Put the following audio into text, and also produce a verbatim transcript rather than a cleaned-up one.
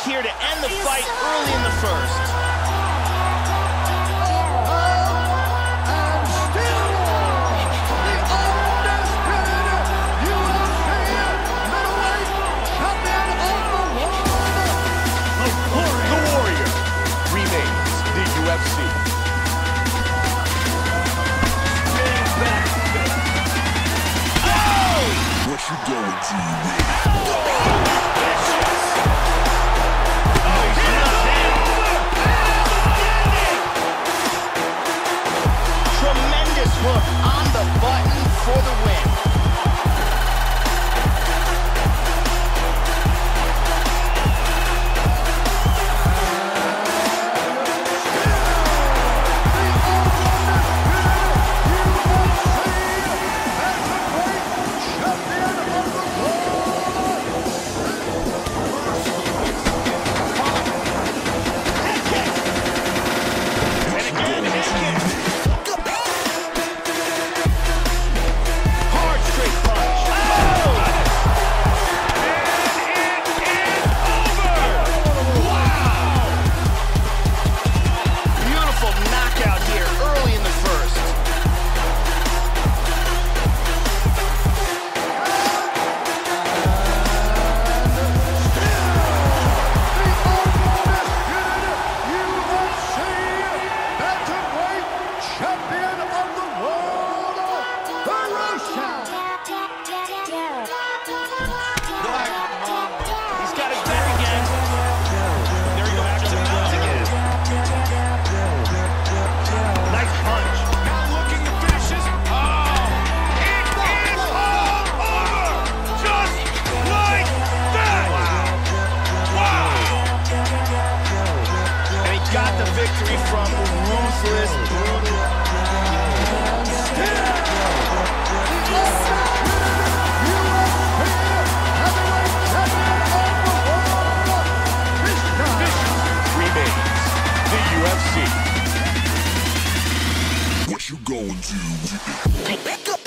back here to end the fight early in the first. You don't do it. Tremendous hook on the button for the win. Victory from ruthless brutal. Remains the U F C. What you going to do? Pick up.